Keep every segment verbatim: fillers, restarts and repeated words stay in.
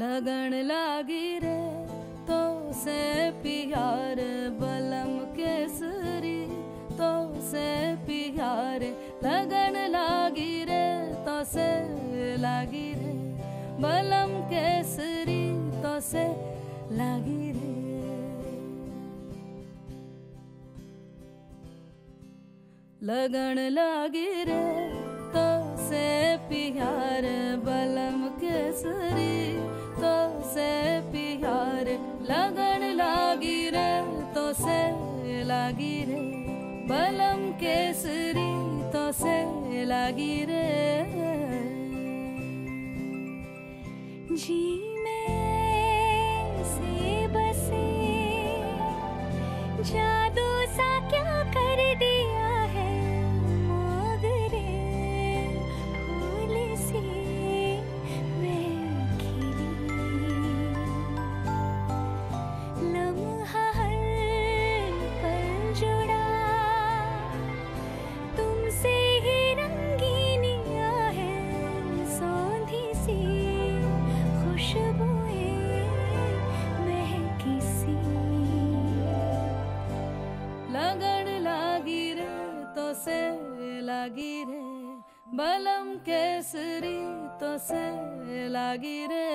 लगन लागी रे तो से प्यार बलम केसरी तो से प्यार लगन लागी रे तो से लागी रे बलम केसरी तो से लागी रे लगन लागी रे तो से प्यार बलम केसरी तो से प्यार लगन लागी रे तो से लागी रे बलम केसरी तो से लागी रे जी में से बसे जादू सा क्या कर दिया है लागी रे बलम केसरी तो से लागी रे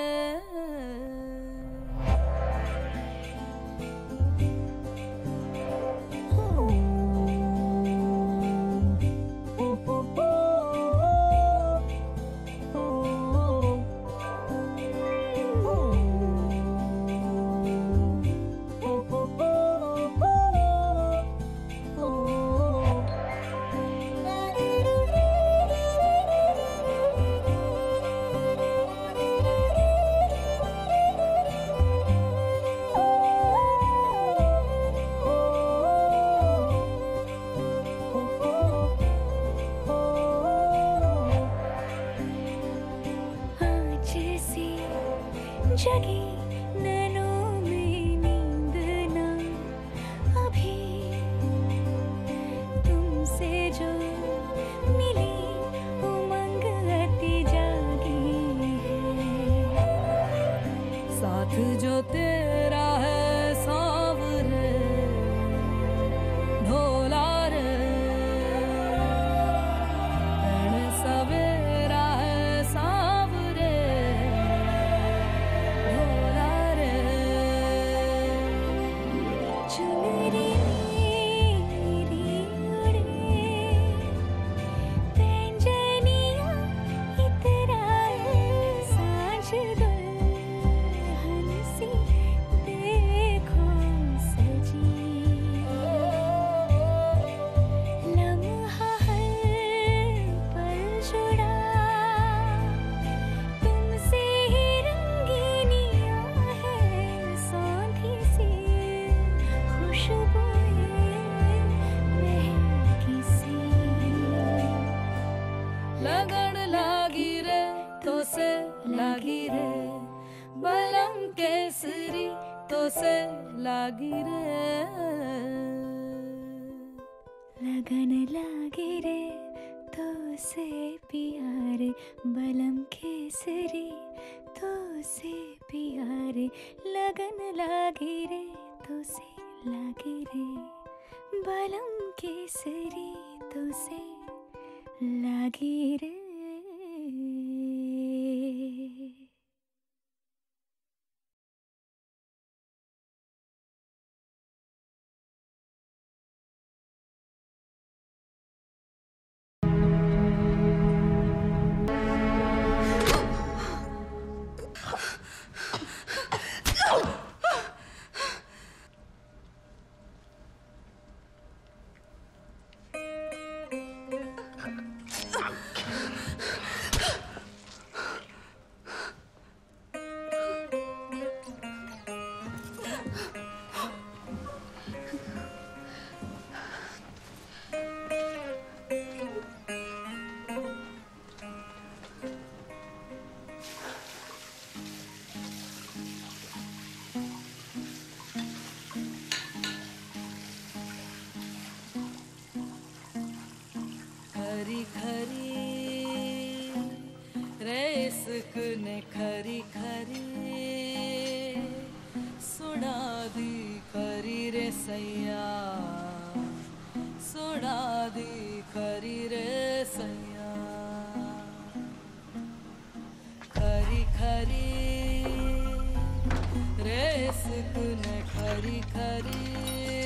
खरी खरी रे इश्क ने खरी खरी सुड़ा दी करी रे सैया, सुड़ा दी करी रे सैया। खरी खरी रेस कुन खरी खरी